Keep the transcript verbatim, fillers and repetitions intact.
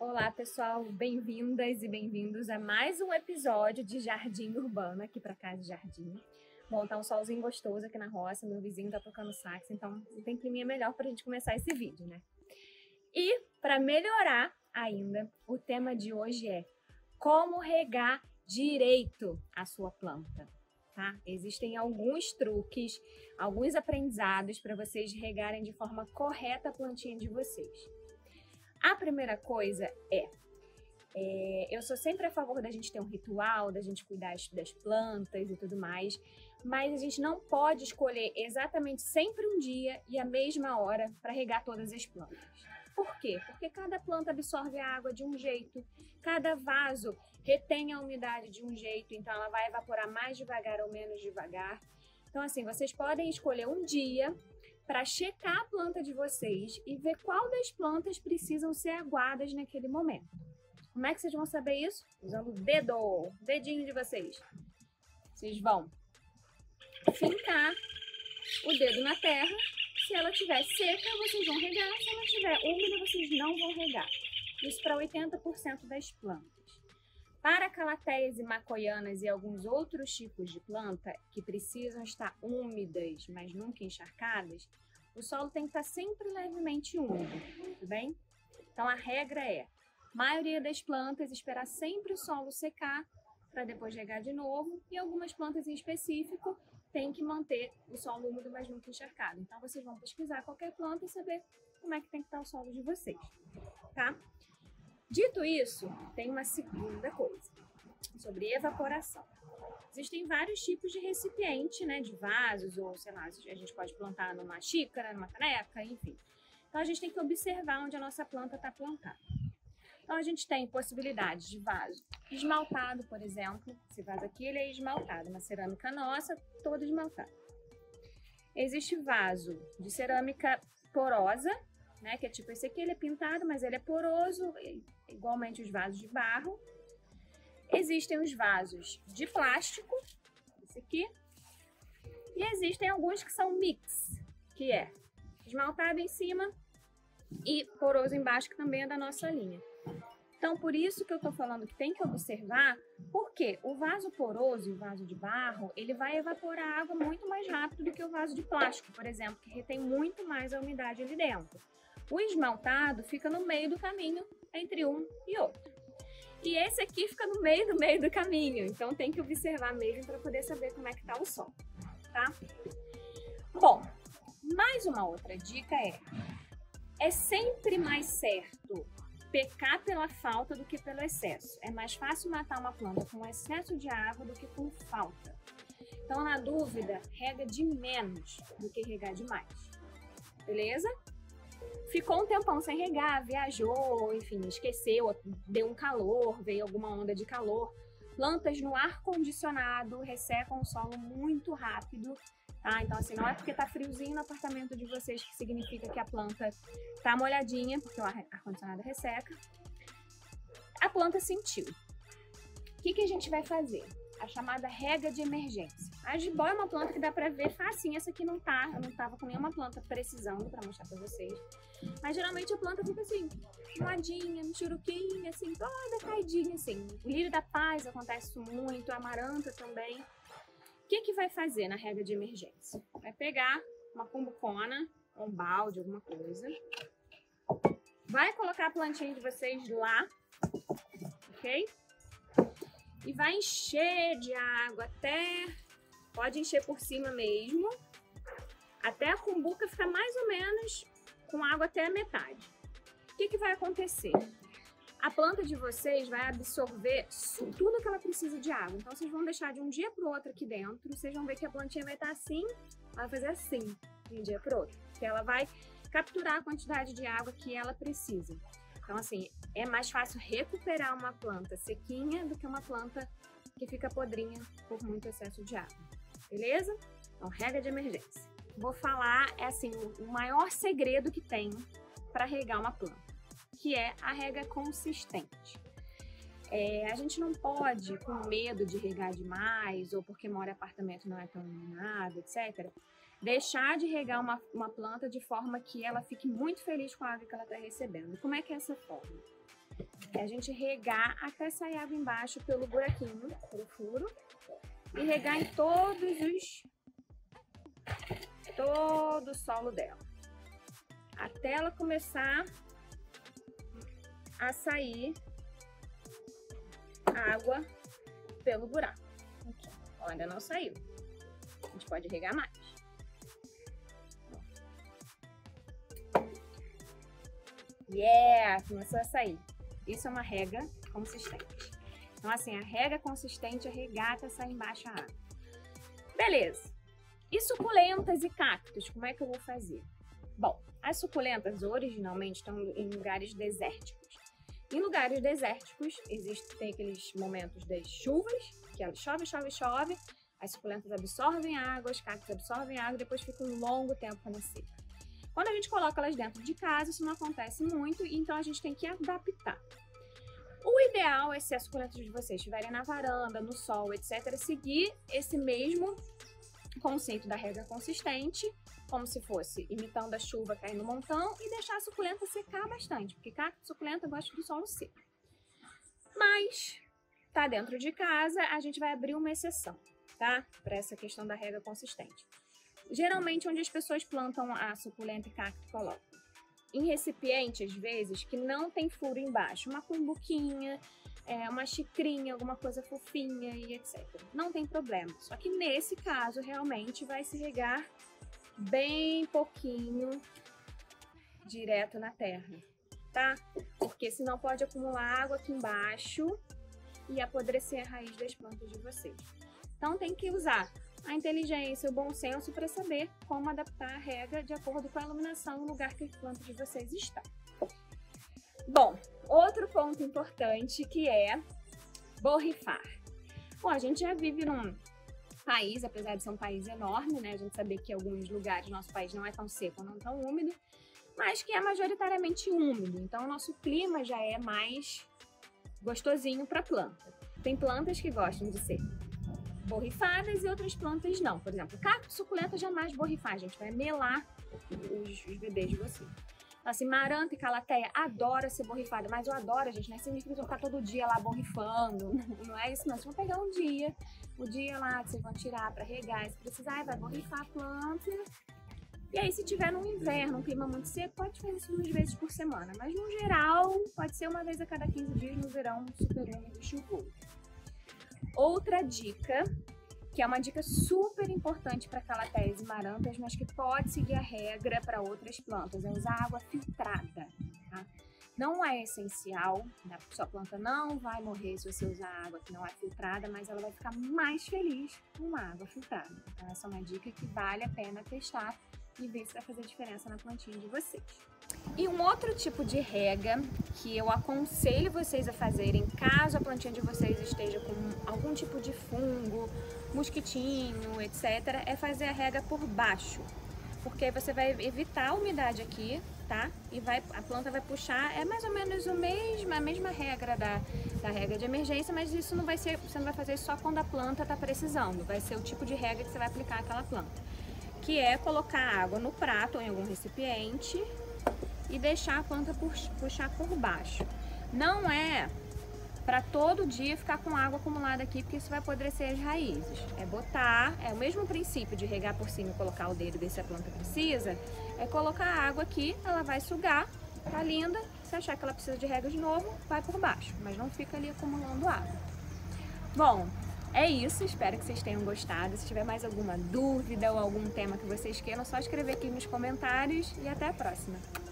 Olá pessoal, bem-vindas e bem-vindos a mais um episódio de Jardim Urbana aqui para Casa e Jardim. Bom, tá um solzinho gostoso aqui na roça, meu vizinho tá tocando sax, então não tem climinha melhor pra gente começar esse vídeo, né? E para melhorar ainda, o tema de hoje é como regar direito a sua planta, tá? Existem alguns truques, alguns aprendizados para vocês regarem de forma correta a plantinha de vocês. A primeira coisa é, é, eu sou sempre a favor da gente ter um ritual, da gente cuidar das plantas e tudo mais, mas a gente não pode escolher exatamente sempre um dia e a mesma hora para regar todas as plantas. Por quê? Porque cada planta absorve a água de um jeito, cada vaso retém a umidade de um jeito, então ela vai evaporar mais devagar ou menos devagar. Então assim, vocês podem escolher um dia para checar a planta de vocês e ver qual das plantas precisam ser aguadas naquele momento. Como é que vocês vão saber isso? Usando o dedo, o dedinho de vocês. Vocês vão fincar o dedo na terra. Se ela estiver seca, vocês vão regar. Se ela estiver úmida, vocês não vão regar. Isso para oitenta por cento das plantas. Para calateias e macoianas e alguns outros tipos de planta que precisam estar úmidas, mas nunca encharcadas, o solo tem que estar sempre levemente úmido, tudo bem? Então a regra é, a maioria das plantas esperar sempre o solo secar para depois regar de novo, e algumas plantas em específico tem que manter o solo úmido, mas nunca encharcado. Então vocês vão pesquisar qualquer planta e saber como é que tem que estar o solo de vocês, tá? Dito isso, tem uma segunda coisa, sobre evaporação. Existem vários tipos de recipiente, né, de vasos, ou sei lá, a gente pode plantar numa xícara, numa caneca, enfim. Então a gente tem que observar onde a nossa planta está plantada. Então a gente tem possibilidades de vaso esmaltado, por exemplo. Esse vaso aqui ele é esmaltado, uma cerâmica nossa, todo esmaltado. Existe vaso de cerâmica porosa, né, que é tipo esse aqui, ele é pintado, mas ele é poroso, igualmente os vasos de barro. Existem os vasos de plástico, esse aqui. E existem alguns que são mix, que é esmaltado em cima e poroso embaixo, que também é da nossa linha. Então, por isso que eu tô falando que tem que observar, porque o vaso poroso e o vaso de barro, ele vai evaporar água muito mais rápido do que o vaso de plástico, por exemplo, que retém muito mais a umidade ali dentro. O esmaltado fica no meio do caminho entre um e outro. E esse aqui fica no meio do meio do caminho, então tem que observar mesmo para poder saber como é que tá o solo, tá? Bom, mais uma outra dica é, é sempre mais certo pecar pela falta do que pelo excesso. É mais fácil matar uma planta com excesso de água do que com falta. Então, na dúvida, rega de menos do que regar demais, beleza? Ficou um tempão sem regar, viajou, enfim, esqueceu, deu um calor, veio alguma onda de calor. Plantas no ar-condicionado ressecam o solo muito rápido, tá? Então, assim, não é porque tá friozinho no apartamento de vocês que significa que a planta tá molhadinha, porque o ar-condicionado resseca. A planta sentiu. O que que a gente vai fazer? A chamada rega de emergência. A jiboia é uma planta que dá pra ver facinho, essa aqui não tá, eu não tava com nenhuma planta precisando pra mostrar pra vocês. Mas geralmente a planta fica assim, moadinha, michuruquinha, assim, toda caidinha, assim. O lírio da paz acontece isso muito, a amaranta também. O que que vai fazer na rega de emergência? Vai pegar uma cumbucona, um balde, alguma coisa. Vai colocar a plantinha de vocês lá, ok? E vai encher de água até, pode encher por cima mesmo, até a cumbuca ficar mais ou menos com água até a metade. O que que vai acontecer? A planta de vocês vai absorver tudo que ela precisa de água. Então vocês vão deixar de um dia para o outro aqui dentro, vocês vão ver que a plantinha vai estar assim, vai fazer assim de um dia para o outro, porque ela vai capturar a quantidade de água que ela precisa. Então assim, é mais fácil recuperar uma planta sequinha do que uma planta que fica podrinha por muito excesso de água, beleza? Então, rega de emergência. Vou falar, é assim, o maior segredo que tem para regar uma planta, que é a rega consistente. É, a gente não pode, com medo de regar demais, ou porque mora em apartamento não é tão iluminado, etcétera, deixar de regar uma, uma planta de forma que ela fique muito feliz com a água que ela está recebendo. Como é que é essa forma? É a gente regar até sair água embaixo pelo buraquinho, pelo furo, e regar em todos os... todo o solo dela, até ela começar a sair água pelo buraco. Okay. Ainda não saiu. A gente pode regar mais. Yeah! Começou a sair. Isso é uma rega consistente. Então, assim, a rega consistente é regar até sair embaixo a água. Beleza. E suculentas e cactos, como é que eu vou fazer? Bom, as suculentas originalmente estão em lugares desérticos. Em lugares desérticos, existem aqueles momentos das chuvas, que ela chove, chove, chove, as suculentas absorvem água, os cactos absorvem água e depois fica um longo tempo na seca. Quando a gente coloca elas dentro de casa, isso não acontece muito, então a gente tem que adaptar. O ideal é, se as suculentas de vocês estiverem na varanda, no sol, etcétera, seguir esse mesmo conceito da rega consistente, como se fosse imitando a chuva caindo um montão, e deixar a suculenta secar bastante, porque cacto e suculenta gosta do solo seco. Mas, tá dentro de casa, a gente vai abrir uma exceção, tá? Para essa questão da rega consistente. Geralmente, onde as pessoas plantam a suculenta e cacto, colocam em recipiente, às vezes, que não tem furo embaixo, uma cumbuquinha, é, uma xicrinha, alguma coisa fofinha e etcétera. Não tem problema, só que nesse caso, realmente, vai se regar bem pouquinho direto na terra, tá? Porque senão pode acumular água aqui embaixo e apodrecer a raiz das plantas de vocês. Então tem que usar a inteligência, o bom senso para saber como adaptar a rega de acordo com a iluminação no lugar que as plantas de vocês estão. Bom, outro ponto importante que é borrifar. Bom, a gente já vive num país, apesar de ser um país enorme, né? A gente sabe que em alguns lugares do nosso país não é tão seco, não tão úmido, mas que é majoritariamente úmido. Então, o nosso clima já é mais gostosinho para a planta. Tem plantas que gostam de ser borrifadas e outras plantas não. Por exemplo, cacto suculenta jamais borrifar, a gente vai melar os, os bebês de você. Então, assim, maranta e calateia adora ser borrifada, mas eu adoro, gente, não é significa que eu vou ficar todo dia lá borrifando, não é isso não. Vocês vão pegar um dia, o dia lá que vocês vão tirar para regar, se precisar, vai borrifar a planta. E aí, se tiver no inverno, um clima muito seco, pode fazer isso duas vezes por semana, mas no geral, pode ser uma vez a cada quinze dias no verão super úmido e chuvoso. Outra dica, que é uma dica super importante para calateias e marantas, mas que pode seguir a regra para outras plantas, é usar água filtrada, tá? Não é essencial, né? Sua planta não vai morrer se você usar água que não é filtrada, mas ela vai ficar mais feliz com uma água filtrada. Então essa é uma dica que vale a pena testar e ver se vai fazer diferença na plantinha de vocês. E um outro tipo de rega que eu aconselho vocês a fazerem caso a plantinha de vocês esteja com algum tipo de fungo, mosquitinho, etcétera, é fazer a rega por baixo, porque você vai evitar a umidade aqui, tá? E vai, a planta vai puxar, é mais ou menos o mesmo, a mesma regra da, da rega de emergência, mas isso não vai ser, você não vai fazer só quando a planta está precisando, vai ser o tipo de rega que você vai aplicar àquela planta, que é colocar água no prato ou em algum recipiente e deixar a planta puxar por baixo. Não é para todo dia ficar com água acumulada aqui, porque isso vai apodrecer as raízes. É botar, é o mesmo princípio de regar por cima e colocar o dedo ver se a planta precisa, é colocar a água aqui, ela vai sugar, tá linda, se achar que ela precisa de rega de novo, vai por baixo, mas não fica ali acumulando água. Bom, é isso, espero que vocês tenham gostado. Se tiver mais alguma dúvida ou algum tema que vocês queiram, é só escrever aqui nos comentários e até a próxima.